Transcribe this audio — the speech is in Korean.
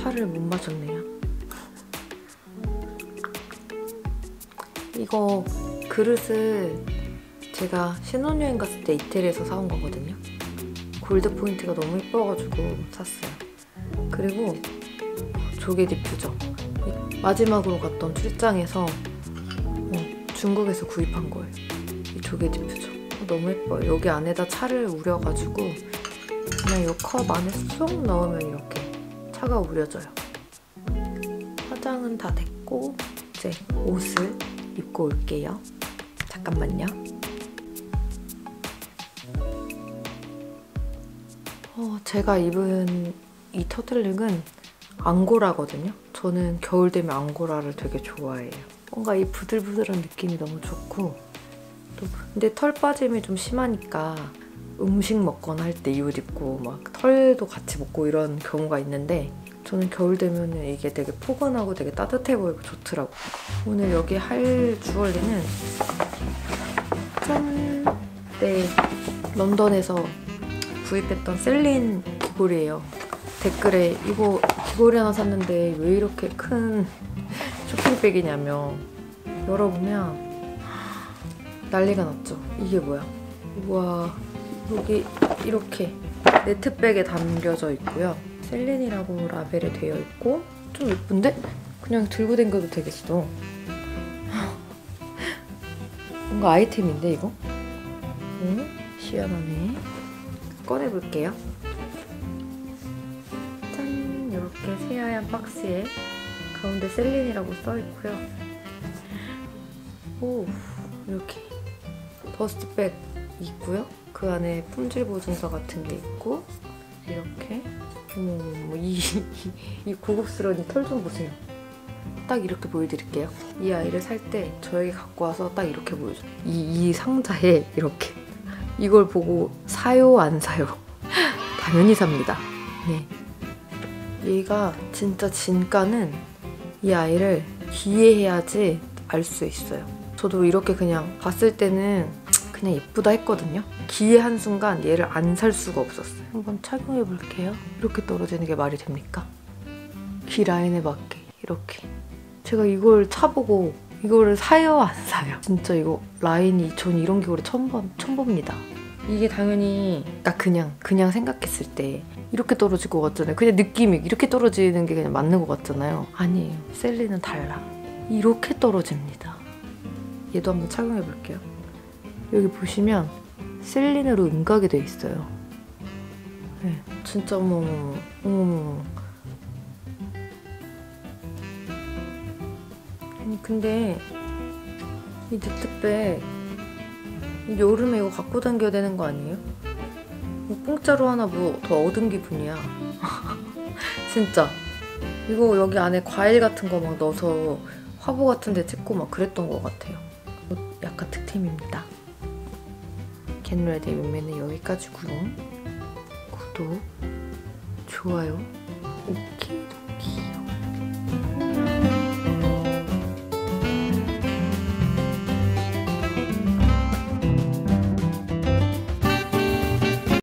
살을 못 맞췄네요. 이거 그릇을 제가 신혼여행 갔을 때 이태리에서 사온 거거든요. 골드 포인트가 너무 예뻐가지고 샀어요. 그리고 조개 디퓨저. 마지막으로 갔던 출장에서 중국에서 구입한 거예요. 이 조개 디퓨저. 너무 예뻐요. 여기 안에다 차를 우려가지고 그냥 이 컵 안에 쏙 넣으면 이렇게 차가 우려져요. 화장은 다 됐고 이제 옷을 입고 올게요. 잠깐만요. 제가 입은 이 터틀넥은 앙고라거든요. 저는 겨울 되면 앙고라를 되게 좋아해요. 뭔가 이 부들부들한 느낌이 너무 좋고 또 근데 털 빠짐이 좀 심하니까 음식 먹거나 할 때 이 옷 입고 막 털도 같이 먹고 이런 경우가 있는데 저는 겨울 되면 이게 되게 포근하고 되게 따뜻해 보이고 좋더라고요. 오늘 여기 할 주얼리는 짠! 네, 런던에서 구입했던 셀린 귀걸이에요. 댓글에 이거 귀걸이 하나 샀는데 왜 이렇게 큰 쇼핑백이냐며 열어보면 난리가 났죠. 이게 뭐야? 우와, 여기 이렇게 네트백에 담겨져 있고요. 셀린이라고 라벨이 되어 있고 좀 예쁜데? 그냥 들고 댕겨도 되겠어. 뭔가 아이템인데 이거? 응? 희한하네. 꺼내볼게요. 짠! 이렇게 새하얀 박스에 가운데 셀린이라고 써있고요. 오! 이렇게 더스트백 있고요. 그 안에 품질 보증서 같은 게 있고 이렇게 이 고급스러운 털 좀 보세요. 딱 이렇게 보여드릴게요. 이 아이를 살 때 저에게 갖고 와서 딱 이렇게 보여줘요. 이 상자에 이렇게 이걸 보고 사요 안 사요? 당연히 삽니다. 네, 얘가 진짜 진가는 이 아이를 기해해야지 알 수 있어요. 저도 이렇게 그냥 봤을 때는 그냥 예쁘다 했거든요. 기해한 순간 얘를 안 살 수가 없었어요. 한번 착용해 볼게요. 이렇게 떨어지는 게 말이 됩니까? 귀 라인에 맞게 이렇게 제가 이걸 차보고 이거를 사요 안 사요? 진짜 이거 라인이 전 이런 기호를 처음 봅니다. 이게 당연히 딱 그냥 생각했을 때 이렇게 떨어질 것 같잖아요. 그냥 느낌이 이렇게 떨어지는 게 그냥 맞는 것 같잖아요. 아니에요. 셀린은 달라. 이렇게 떨어집니다. 얘도 한번 착용해 볼게요. 여기 보시면 셀린으로 음각이 돼 있어요. 네, 진짜 어머머머. 근데 이 니트백 여름에 이거 갖고 다녀야 되는 거 아니에요? 공짜로 하나 뭐 더 얻은 기분이야. 진짜 이거 여기 안에 과일 같은 거 막 넣어서 화보 같은 데 찍고 막 그랬던 것 같아요. 약간 특템입니다. 겟레디의 윗매는 여기까지고요. 구독, 좋아요, 오케이.